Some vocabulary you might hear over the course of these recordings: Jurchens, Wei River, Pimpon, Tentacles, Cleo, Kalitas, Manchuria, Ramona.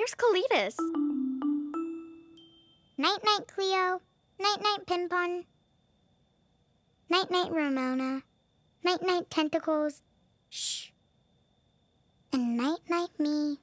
Where's Kalitas? Night-night, Cleo. Night-night, Pimpon. Night-night, Ramona. Night-night, Tentacles. Shh. And night-night, me.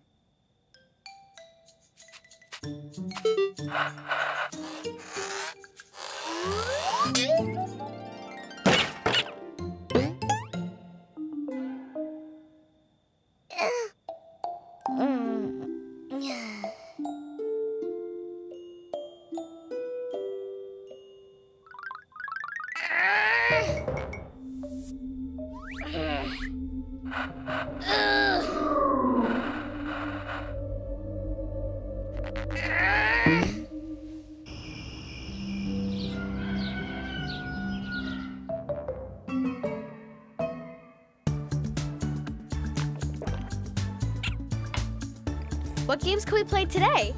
What games can we play today?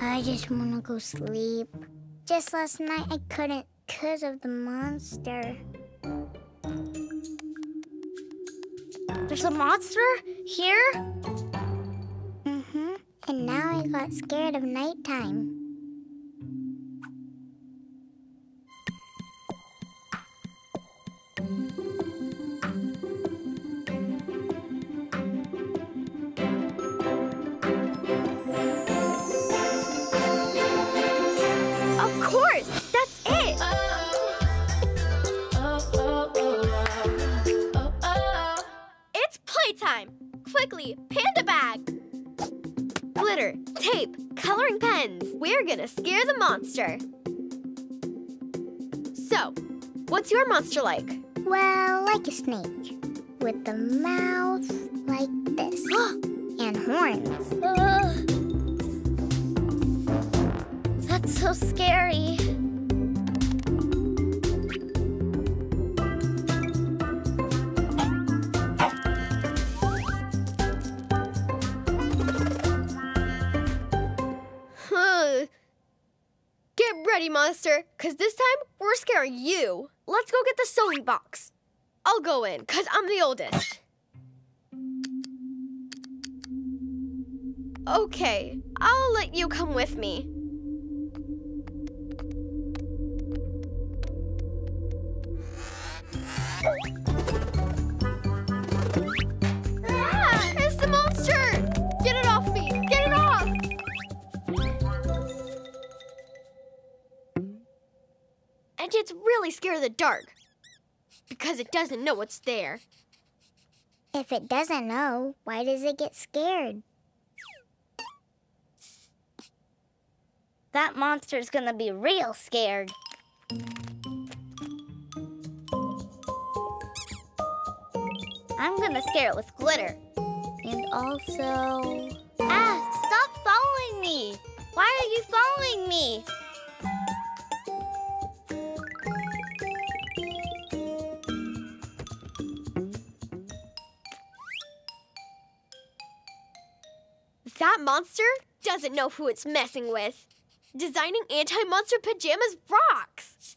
I just want to go sleep. Just last night I couldn't because of the monster. There's a monster here? Mm-hmm. And now I got scared of nighttime. Quickly, panda bag! Glitter, tape, coloring pens. We're gonna scare the monster. So, what's your monster like? Well, like a snake. With the mouth like this. And horns. That's so scary. Monster, because this time we're scaring you. Let's go get the sewing box. I'll go in, because I'm the oldest. Okay, I'll let you come with me. Ah, it's the monster! Get it off me! Get it off! And it's really scared of the dark, because it doesn't know what's there. If it doesn't know, why does it get scared? That monster's gonna be real scared. I'm gonna scare it with glitter. And also... Ah, stop following me! Why are you following me? That monster doesn't know who it's messing with. Designing anti-monster pajamas rocks.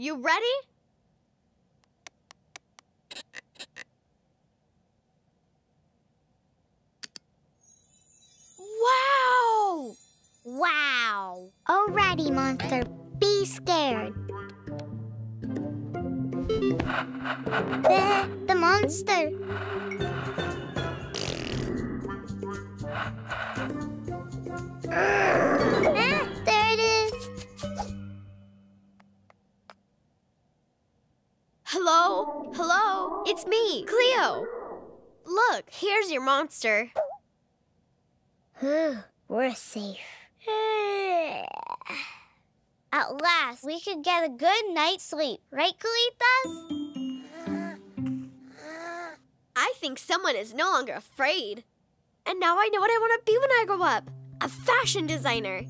You ready? Wow! Wow! Alrighty, monster. Be scared. The monster. It's me, Cleo. Look, here's your monster. We're safe. At last, we could get a good night's sleep. Right, Kalitas? I think someone is no longer afraid. And now I know what I want to be when I grow up. A fashion designer.